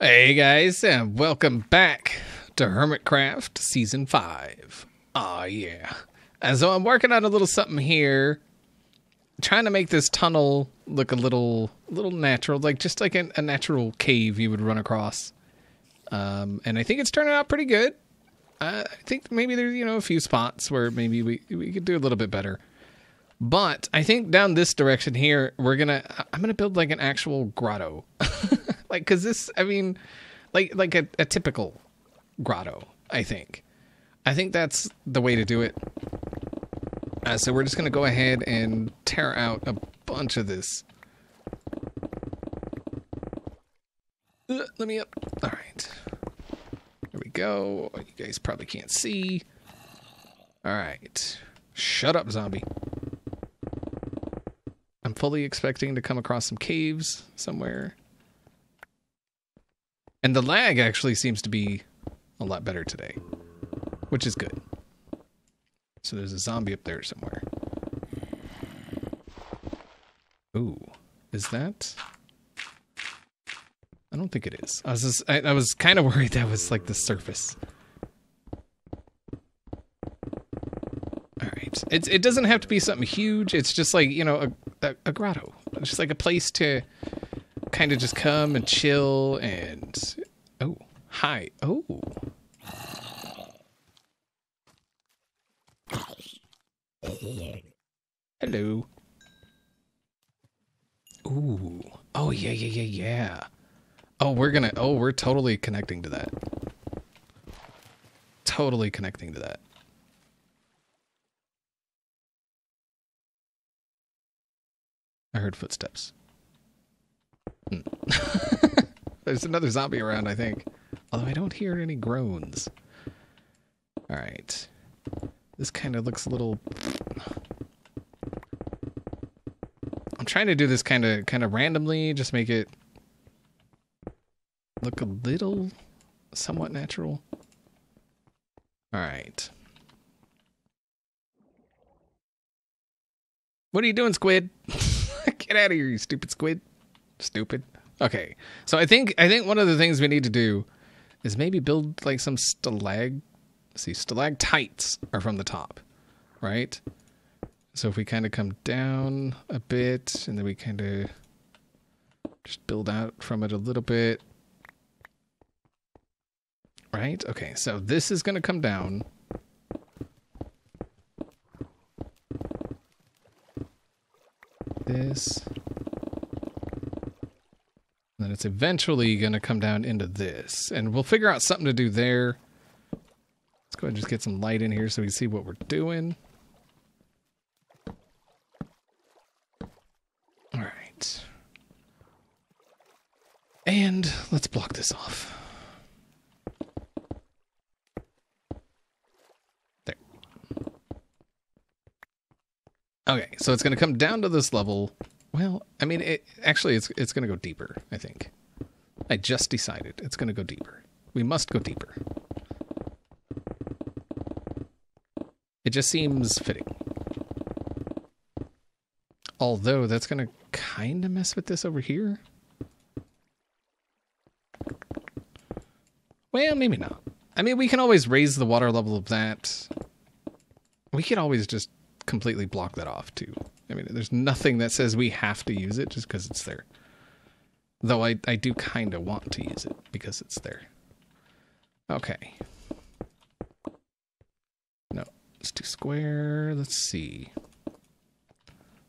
Hey guys, and welcome back to Hermitcraft Season 5. Aw, yeah. And so I'm working on a little something here. Trying to make this tunnel look a little natural. Like, just like a natural cave you would run across. And I think it's turning out pretty good. I think maybe there's, you know, a few spots where maybe we could do a little bit better. But I think down this direction here, I'm gonna build like an actual grotto. Like, cause this, I mean, like a typical grotto, I think. I think that's the way to do it. So we're just gonna go ahead and tear out a bunch of this. Let me up. All right, there we go. You guys probably can't see. All right, shut up, zombie. I'm fully expecting to come across some caves somewhere. And the lag actually seems to be a lot better today, which is good. So there's a zombie up there somewhere. Ooh, is that? I don't think it is. I was kind of worried that was like the surface. All right, it doesn't have to be something huge. It's just like, you know, a grotto. It's just like a place to kind of just come and chill and... Oh, hi. Oh. Hello. Ooh. Oh, yeah. Oh, we're totally connecting to that. Totally connecting to that. I heard footsteps. There's another zombie around, I think. Although I don't hear any groans. All right. This kind of looks a little... I'm trying to do this kind of randomly, just make it look a little somewhat natural. All right. What are you doing, squid? Get out of here, you stupid squid. Stupid. Okay, so I think one of the things we need to do is maybe build like some stalactites are from the top, right? So if we kind of come down a bit and then we kind of just build out from it a little bit, right? Okay, so this is going to come down. This. And then it's eventually going to come down into this. And we'll figure out something to do there. Let's go ahead and just get some light in here so we can see what we're doing. All right. And let's block this off. There. Okay, so it's going to come down to this level. Well, I mean, it's going to go deeper, I think. I just decided it's going to go deeper. We must go deeper. It just seems fitting. Although, that's going to kind of mess with this over here. Well, maybe not. I mean, we can always raise the water level of that. We could always just completely block that off, too. I mean, there's nothing that says we have to use it just because it's there. Though I do kind of want to use it because it's there. Okay. No, it's too square. Let's see.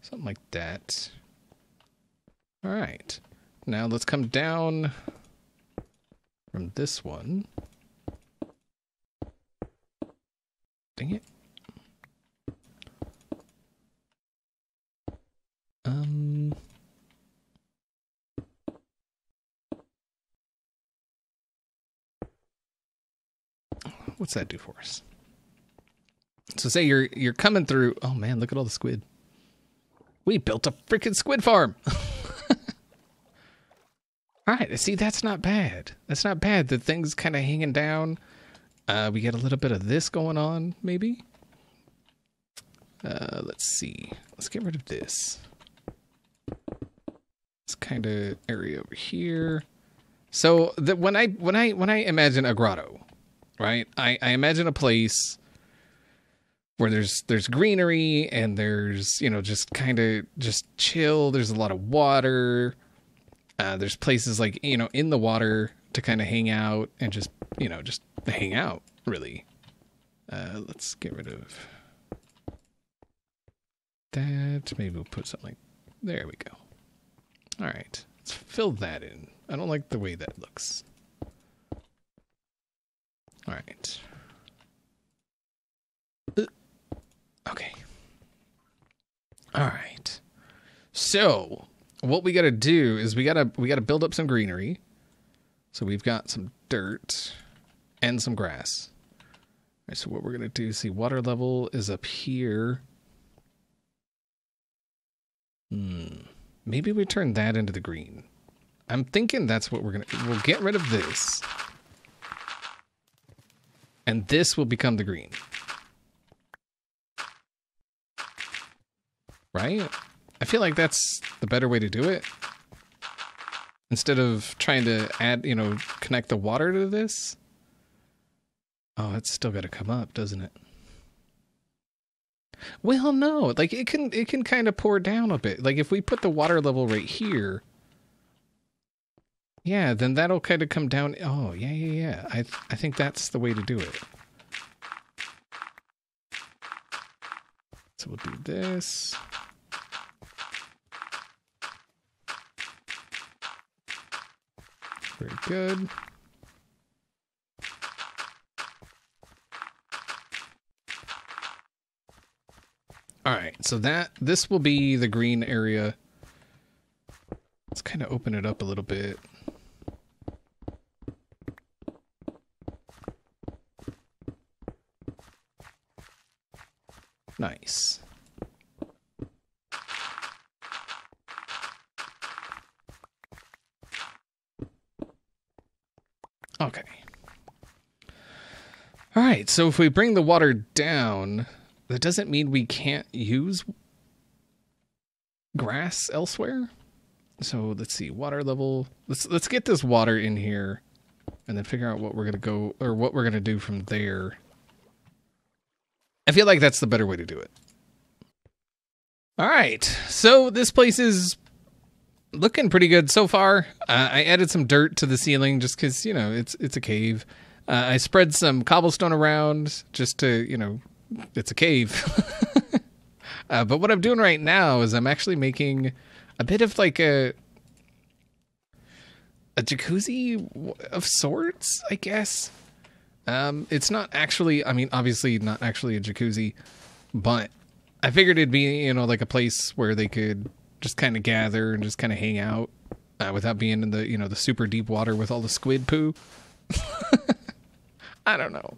Something like that. All right. Now let's come down from this one. Dang it. What's that do for us? So say you're coming through. Oh man, look at all the squid. We built a freaking squid farm. All right, see, that's not bad. That's not bad. The thing's kind of hanging down. We get a little bit of this going on, maybe. Let's see. Let's get rid of this. This kind of area over here. So when I imagine a grotto, right? I imagine a place where there's greenery and there's, you know, just kind of just chill. There's a lot of water. There's places like, you know, in the water to kind of hang out and just, you know, just hang out, really. Let's get rid of that. Maybe we'll put something. There we go. All right. Let's fill that in. I don't like the way that looks. All right. Okay. All right. So what we gotta do is we gotta build up some greenery. So we've got some dirt and some grass. All right, so what we're gonna do, see, water level is up here. Maybe we turn that into the green. I'm thinking that's what we'll get rid of this. And this will become the green. Right? I feel like that's the better way to do it. Instead of trying to add, you know, connect the water to this. Oh, it's still got to come up, doesn't it? Well, no. Like, it can kind of pour down a bit. Like, if we put the water level right here. Yeah, then that'll kind of come down. Oh, yeah, yeah, yeah. I think that's the way to do it. So we'll do this. Very good. All right, so this will be the green area. Let's kind of open it up a little bit. Nice. Okay. All right, so if we bring the water down, that doesn't mean we can't use grass elsewhere. So let's see, water level. Let's get this water in here and then figure out what we're going to go or what we're going to do from there. I feel like that's the better way to do it. All right. So this place is looking pretty good so far. I added some dirt to the ceiling just because, you know, it's a cave. I spread some cobblestone around just to, you know, it's a cave. But what I'm doing right now is I'm actually making a bit of like a jacuzzi of sorts, I guess. It's not actually, I mean, obviously not actually a jacuzzi, but I figured it'd be, you know, like a place where they could just kind of gather and just kind of hang out without being in the, you know, the super deep water with all the squid poo. I don't know.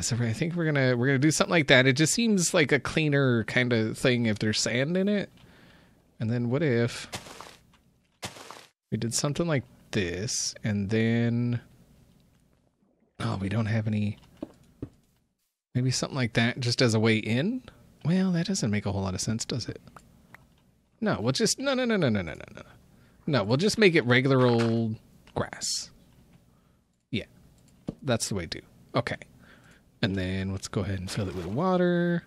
So I think we're gonna do something like that. It just seems like a cleaner kind of thing if there's sand in it. And then what if we did something like this and then... Oh, we don't have any... Maybe something like that just as a way in? Well, that doesn't make a whole lot of sense, does it? No, we'll just... No. No, we'll just make it regular old grass. Yeah. That's the way to do. Okay. And then let's go ahead and fill it with water.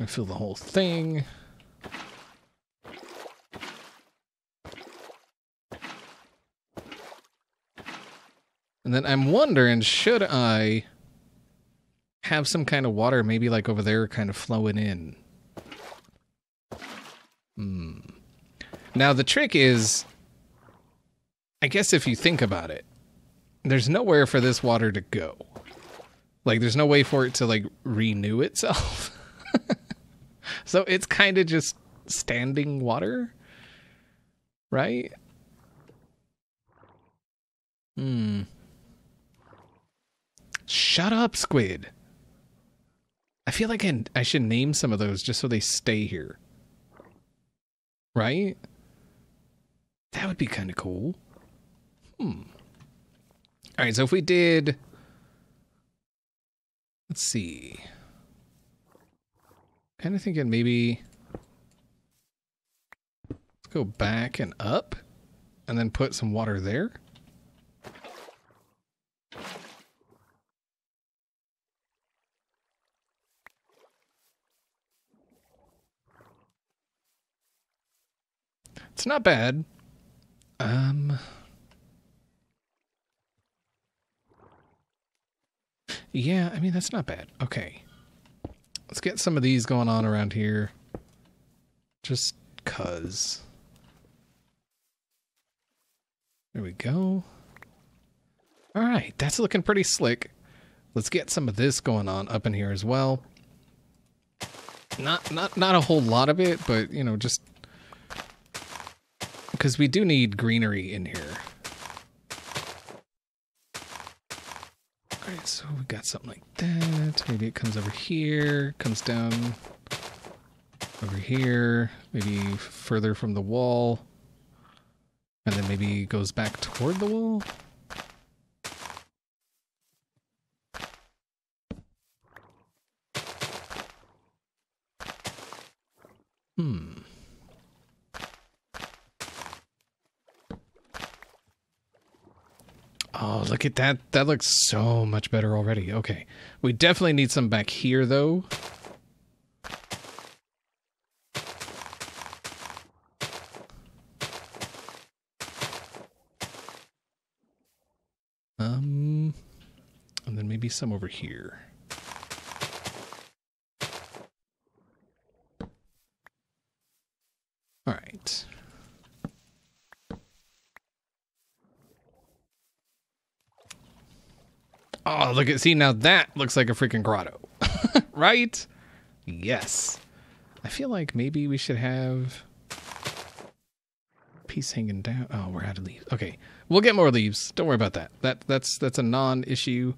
We fill the whole thing. And then I'm wondering, should I have some kind of water, maybe like over there, kind of flowing in? Now, the trick is, I guess if you think about it, there's nowhere for this water to go. Like, there's no way for it to, like, renew itself. So it's kind of just standing water, right? Shut up, squid. I feel like I should name some of those just so they stay here. Right? That would be kind of cool. All right, so if we did... Let's see. Kind of thinking maybe... Let's go back and up. and then put some water there. It's not bad. Yeah, I mean, that's not bad. Okay. Let's get some of these going on around here. Just 'cause. There we go. All right, that's looking pretty slick. Let's get some of this going on up in here as well. Not a whole lot of it, but, you know, just... because we do need greenery in here. Alright, so we got something like that. Maybe it comes over here, comes down over here, maybe further from the wall, and then maybe goes back toward the wall. Look at that. That looks so much better already. Okay. We definitely need some back here, though. And then maybe some over here. All right. Oh, look at, see, now that looks like a freaking grotto, right? Yes. I feel like maybe we should have a piece hanging down. Oh, we're out of leaves. Okay, we'll get more leaves. Don't worry about that. That's a non-issue.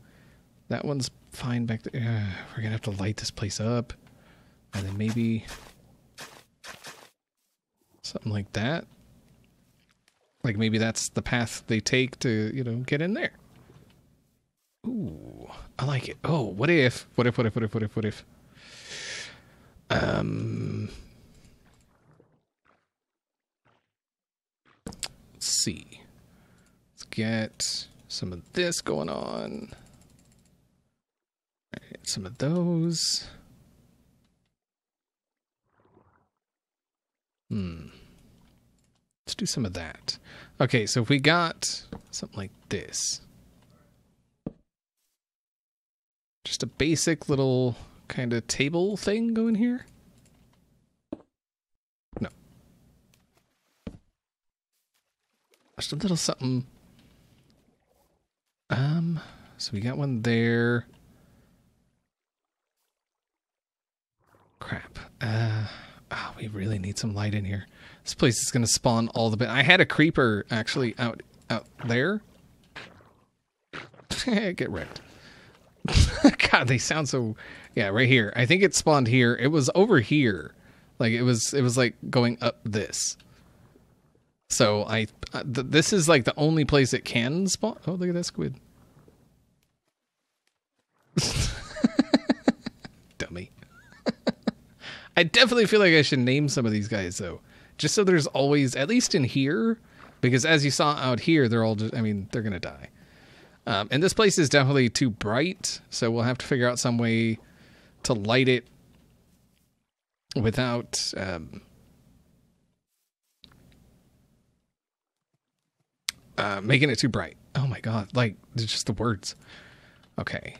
That one's fine back there. We're gonna have to light this place up, and then maybe something like that. Like maybe that's the path they take to, you know, get in there. Ooh, I like it. Oh, what if? Let's see. Let's get some of this going on. All right, some of those. Let's do some of that. Okay, so if we got something like this. Just a basic little kind of table thing going here. No. Just a little something. So we got one there. Crap. We really need some light in here. This place is going to spawn all the bit. I had a creeper actually out there. Get wrecked. God, they sound so... yeah, right here. I think it spawned here. It was over here. Like, it was like going up this. So, this is like the only place it can spawn. Oh, look at that squid. Dummy. I definitely feel like I should name some of these guys, though. Just so there's always... at least in here. Because as you saw out here, they're all just... I mean, they're gonna die. And this place is definitely too bright, so we'll have to figure out some way to light it without, making it too bright. Oh my God, like, it's just the words. Okay.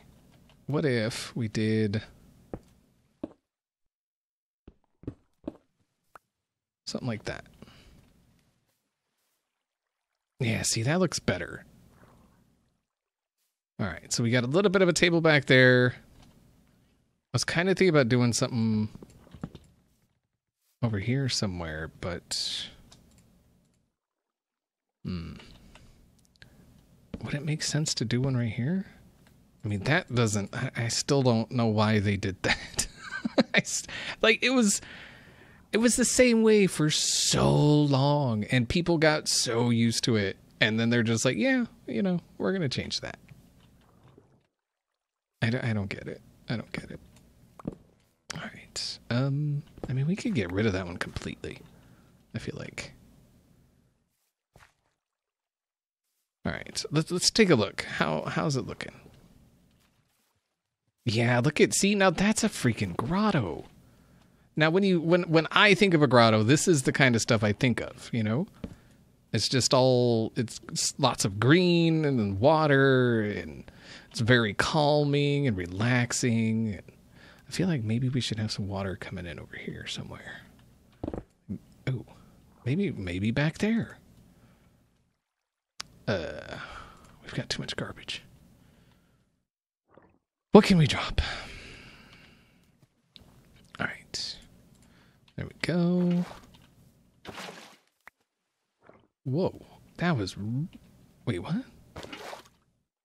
What if we did something like that? Yeah, see, that looks better. All right, so we got a little bit of a table back there. I was kind of thinking about doing something over here somewhere, but... would it make sense to do one right here? I mean, that doesn't... I still don't know why they did that. Like, it was the same way for so long, and people got so used to it, and then they're just like, yeah, you know, we're going to change that. I don't get it. I don't get it. All right. I mean, we could get rid of that one completely, I feel like. All right, let's take a look. How's it looking? Yeah, look at, see, now that's a freaking grotto. Now when I think of a grotto, this is the kind of stuff I think of, you know? It's just all, it's lots of green and then water, and it's very calming and relaxing. And I feel like maybe we should have some water coming in over here somewhere. Oh, maybe back there. We've got too much garbage. What can we drop? All right. There we go. Whoa. That was... Wait, what?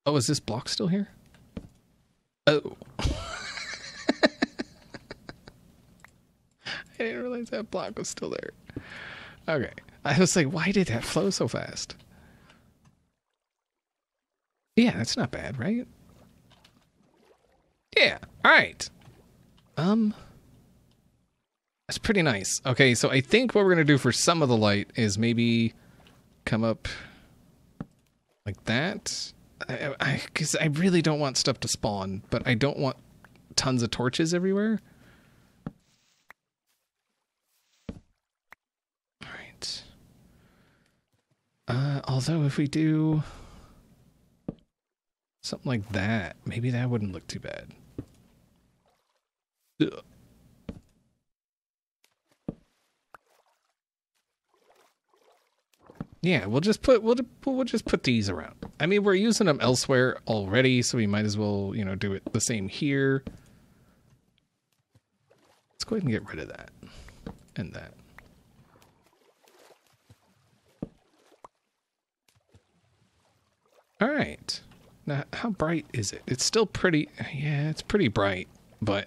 Oh, is this block still here? Oh. I didn't realize that block was still there. Okay. I was like, why did that flow so fast? Yeah, that's not bad, right? Yeah, all right. That's pretty nice. Okay, so I think what we're going to do for some of the light is maybe come up like that. Because I really don't want stuff to spawn, but I don't want tons of torches everywhere. All right. Although if we do... something like that. Maybe that wouldn't look too bad. Ugh. Yeah, we'll just put these around. I mean, we're using them elsewhere already, so we might as well, you know, do it the same here. Let's go ahead and get rid of that and that. All right. Now, how bright is it? It's still pretty, yeah, it's pretty bright, but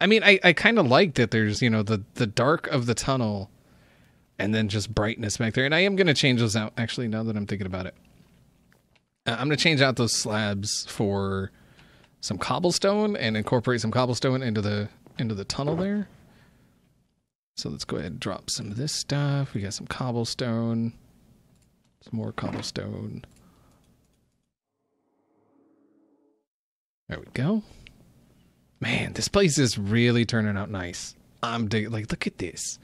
I mean, I kind of like that there's, you know, the dark of the tunnel and then just brightness back there. And I am going to change those out, actually, now that I'm thinking about it. I'm going to change out those slabs for some cobblestone and incorporate some cobblestone into the tunnel there. So let's go ahead and drop some of this stuff. We got some cobblestone, some more cobblestone. There we go. Man, this place is really turning out nice. I'm digging, like, look at this.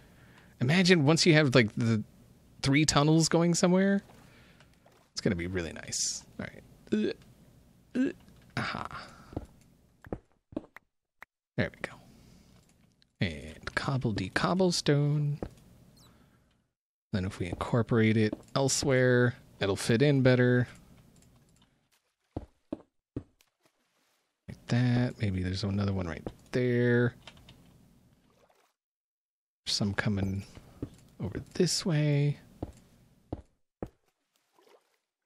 Imagine once you have, like, the 3 tunnels going somewhere. It's going to be really nice. All right. Aha. There we go. And cobblestone. Then if we incorporate it elsewhere, it'll fit in better. That. Maybe there's another one right there. Some coming over this way.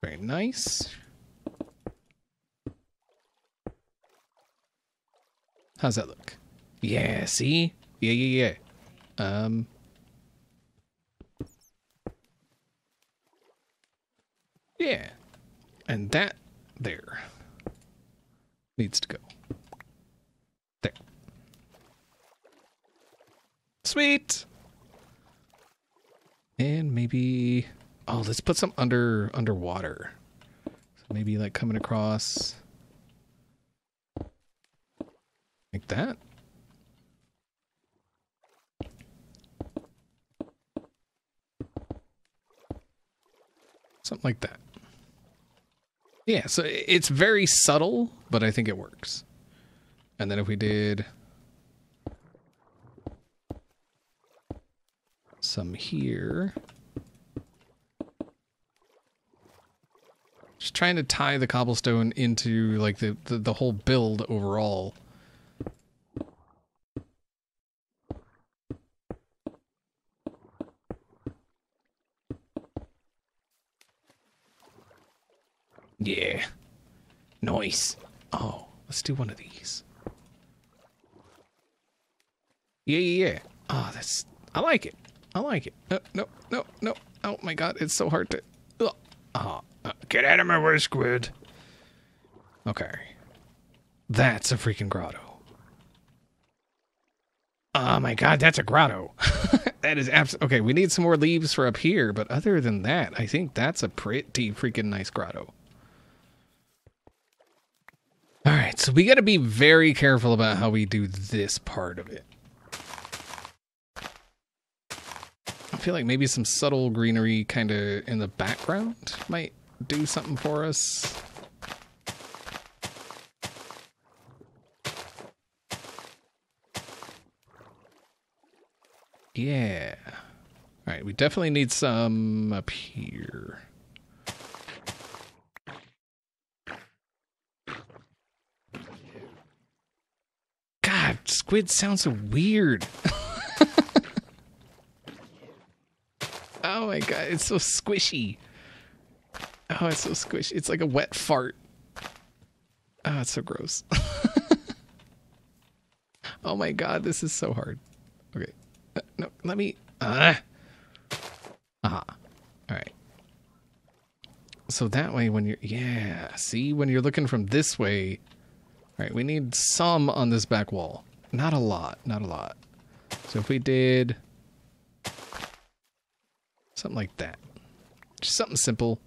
Very nice. How's that look? Yeah, see? Yeah. Yeah. And that there needs to go. Sweet. And maybe, oh, let's put some underwater. So maybe like coming across like that. Something like that. Yeah, so it's very subtle, but I think it works. And then if we did some here. Just trying to tie the cobblestone into like the whole build overall. Yeah. Nice. Oh, let's do one of these. Yeah. Oh, that's, I like it. No. Oh my god, it's so hard to... get out of my way, squid. Okay. That's a freaking grotto. Oh my god, that's a grotto. That is absolutely... Okay, we need some more leaves for up here, but other than that, I think that's a pretty freaking nice grotto. Alright, so we gotta be very careful about how we do this part of it. I feel like maybe some subtle greenery kind of in the background might do something for us. Yeah. All right, we definitely need some up here. God, squid sounds so weird. Oh my god, it's so squishy. Oh, it's so squishy. It's like a wet fart. Oh, it's so gross. Oh my god, this is so hard. Okay. No, let me... Alright. So that way when you're... Yeah, see? When you're looking from this way... Alright, we need some on this back wall. Not a lot, not a lot. So if we did... something like that. Just something simple.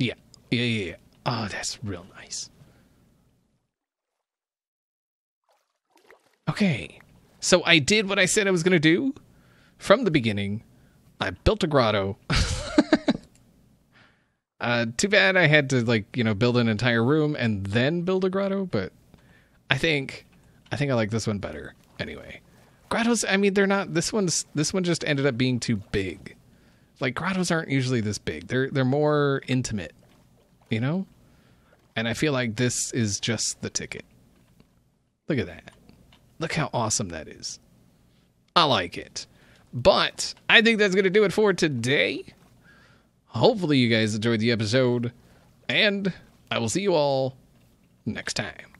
Yeah. Yeah. Oh, that's real nice. Okay. So I did what I said I was going to do from the beginning. I built a grotto. Too bad I had to, like, you know, build an entire room and then build a grotto, but I think I like this one better anyway. Grottos, I mean, they're not... This one just ended up being too big. Like, grottos aren't usually this big. They're more intimate, you know? And I feel like this is just the ticket. Look at that. Look how awesome that is. I like it. But I think that's going to do it for today. Hopefully you guys enjoyed the episode. And I will see you all next time.